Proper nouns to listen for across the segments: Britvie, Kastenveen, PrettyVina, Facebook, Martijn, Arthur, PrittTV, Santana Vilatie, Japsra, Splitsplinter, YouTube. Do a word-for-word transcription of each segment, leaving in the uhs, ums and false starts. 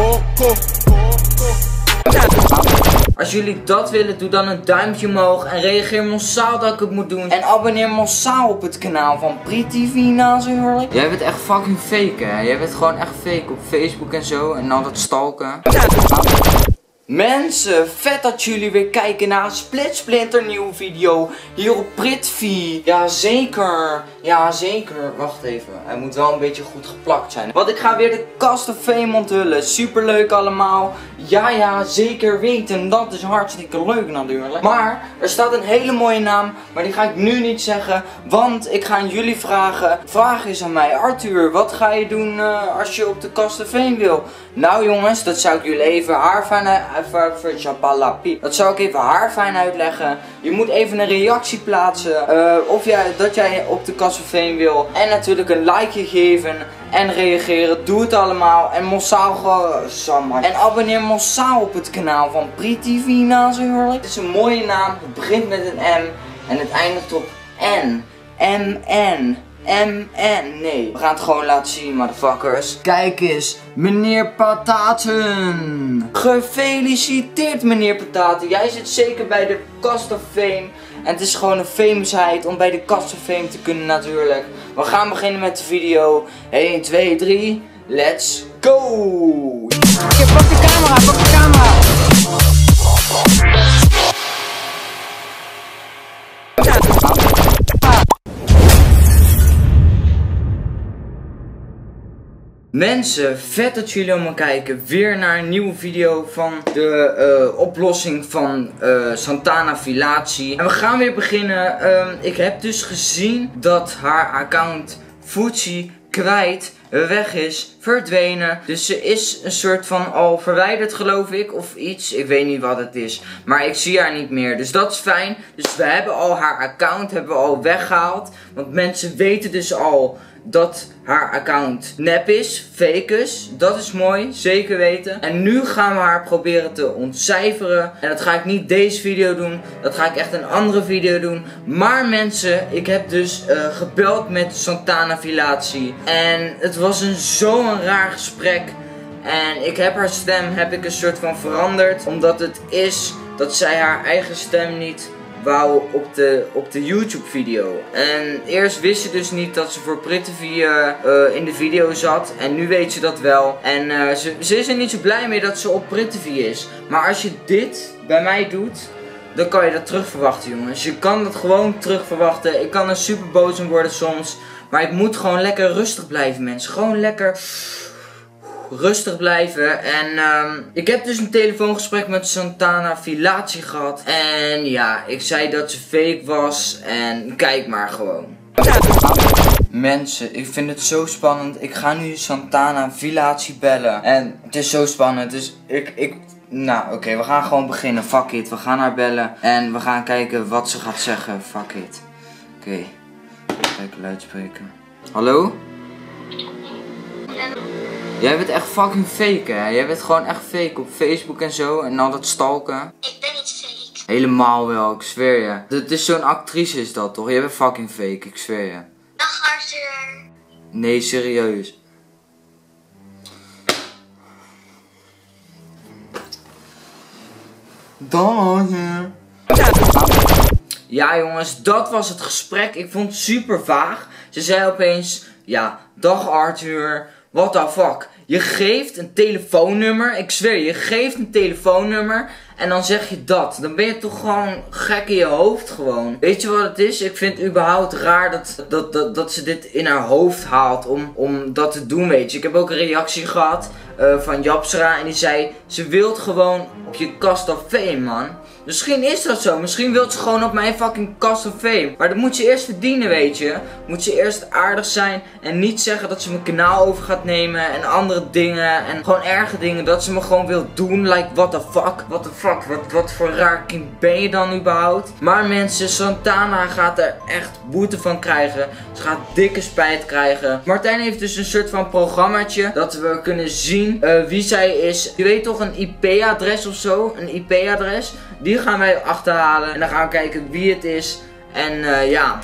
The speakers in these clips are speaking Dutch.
Coco. Als jullie dat willen, doe dan een duimpje omhoog en reageer massaal dat ik het moet doen. En abonneer massaal op het kanaal van PrittTV natuurlijk. Jij bent echt fucking fake, hè? Jij bent gewoon echt fake op Facebook en zo en al dat stalken. Mensen, vet dat jullie weer kijken naar een Splitsplinter nieuwe video hier op Britvie. Jazeker, jazeker. Wacht even, hij moet wel een beetje goed geplakt zijn. Want ik ga weer de Kastenveen onthullen. Superleuk allemaal. Ja, ja, zeker weten. Dat is hartstikke leuk natuurlijk. Maar er staat een hele mooie naam, maar die ga ik nu niet zeggen. Want ik ga aan jullie vragen. Vraag is aan mij, Arthur, wat ga je doen uh, als je op de Kastenveen wil? Nou jongens, dat zou ik jullie even haar van dat zou ik even haar fijn uitleggen. Je moet even een reactie plaatsen uh, of jij, dat jij op de Kastenveen wil. En natuurlijk een likeje geven en reageren. Doe het allemaal. En massaal gewoon. En abonneer massaal op het kanaal van PrettyVina natuurlijk. Het is een mooie naam. Het begint met een M en het eindigt op N. M N. M N, nee. We gaan het gewoon laten zien, motherfuckers. Kijk eens, meneer Pataten. Gefeliciteerd, meneer Pataten. Jij zit zeker bij de Kastenveen. En het is gewoon een fameusheid om bij de Kastenveen te kunnen natuurlijk. We gaan beginnen met de video. één, twee, drie. Let's go. Hier, pak de camera, pak de camera. Mensen, vet dat jullie allemaal kijken. Weer naar een nieuwe video van de uh, oplossing van uh, Santana Vilatie. En we gaan weer beginnen. Uh, ik heb dus gezien dat haar account Fuji kwijt, weg is, verdwenen. Dus ze is een soort van al verwijderd geloof ik, of iets. Ik weet niet wat het is, maar ik zie haar niet meer. Dus dat is fijn. Dus we hebben al haar account, hebben we al weggehaald. Want mensen weten dus al dat haar account nep is, fake is. Dat is mooi, zeker weten. En nu gaan we haar proberen te ontcijferen. En dat ga ik niet deze video doen. Dat ga ik echt een andere video doen. Maar mensen, ik heb dus uh, gebeld met Santana Vilatie. En het was een zo'n raar gesprek. En ik heb haar stem heb ik een soort van veranderd. Omdat het is dat zij haar eigen stem niet wou op de, op de YouTube video. En eerst wist ze dus niet dat ze voor PrittyV uh, uh, in de video zat. En nu weet ze dat wel. En uh, ze, ze is er niet zo blij mee dat ze op PrittyV is. Maar als je dit bij mij doet, dan kan je dat terugverwachten jongens. Je kan dat gewoon terugverwachten. Ik kan er super boos om worden soms. Maar ik moet gewoon lekker rustig blijven mensen. Gewoon lekker rustig blijven. En um, ik heb dus een telefoongesprek met Santana Vilatie gehad. En ja, ik zei dat ze fake was. En kijk maar gewoon. Mensen, ik vind het zo spannend. Ik ga nu Santana Vilatie bellen. En het is zo spannend. Dus ik... ik... Nou, oké, okay, we gaan gewoon beginnen. Fuck it. We gaan haar bellen. En we gaan kijken wat ze gaat zeggen. Fuck it. Oké. Okay. Kijken, luidspreker. Hallo? Jij bent echt fucking fake, hè? Jij bent gewoon echt fake op Facebook en zo en al dat stalken. Ik ben niet fake. Helemaal wel, ik zweer je. Het is zo'n actrice is dat toch? Jij bent fucking fake, ik zweer je. Dag Arthur. Nee, serieus. Dag. Ja jongens, dat was het gesprek. Ik vond het super vaag. Ze zei opeens, ja, dag Arthur. What the fuck? Je geeft een telefoonnummer. Ik zweer, je geeft een telefoonnummer. En dan zeg je dat. Dan ben je toch gewoon gek in je hoofd gewoon. Weet je wat het is? Ik vind het überhaupt raar dat, dat, dat, dat ze dit in haar hoofd haalt om, om dat te doen, weet je. Ik heb ook een reactie gehad uh, van Japsra. En die zei, ze wilt gewoon op je Kastenveen, man. Misschien is dat zo. Misschien wilt ze gewoon op mijn fucking Kastenveen. Maar dat moet ze eerst verdienen, weet je. Moet ze eerst aardig zijn. En niet zeggen dat ze mijn kanaal over gaat nemen. En andere dingen. En gewoon erge dingen. Dat ze me gewoon wil doen. Like, what the fuck? What the fuck? Wat, wat voor raar kind ben je dan überhaupt? Maar mensen, Santana gaat er echt boete van krijgen. Ze gaat dikke spijt krijgen. Martijn heeft dus een soort van programmaatje. Dat we kunnen zien uh, wie zij is. Je weet toch, een I P-adres of zo? Een I P-adres. Die gaan wij achterhalen en dan gaan we kijken wie het is. En uh, ja,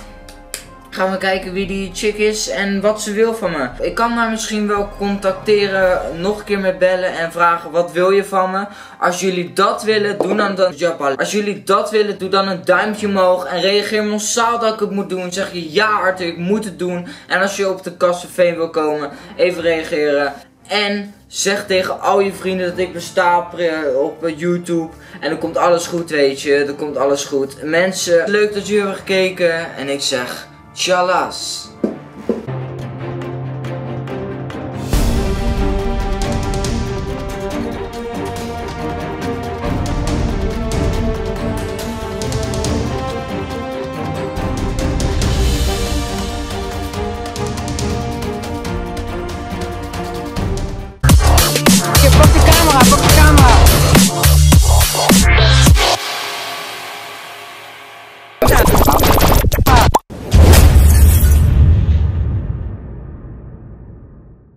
Gaan we kijken wie die chick is en wat ze wil van me. Ik kan haar misschien wel contacteren, nog een keer met bellen en vragen wat wil je van me. Als jullie dat willen, doe dan dan Japal. Als jullie dat willen, doe dan een duimpje omhoog en reageer massaal dat ik het moet doen. Zeg je ja Arthur, ik moet het doen. En als je op de Kastenveen wil komen, even reageren. En zeg tegen al je vrienden dat ik besta op YouTube. En dan komt alles goed, weet je. Dan komt alles goed. Mensen, leuk dat jullie hebben gekeken. En ik zeg, tjallas.